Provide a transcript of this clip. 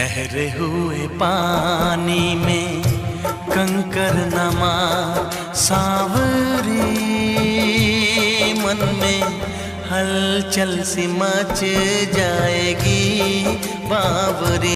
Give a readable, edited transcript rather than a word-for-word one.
ठहरे हुए पानी में कंकर नमा सांवरी, मन में हलचल सी मच जाएगी बावरी।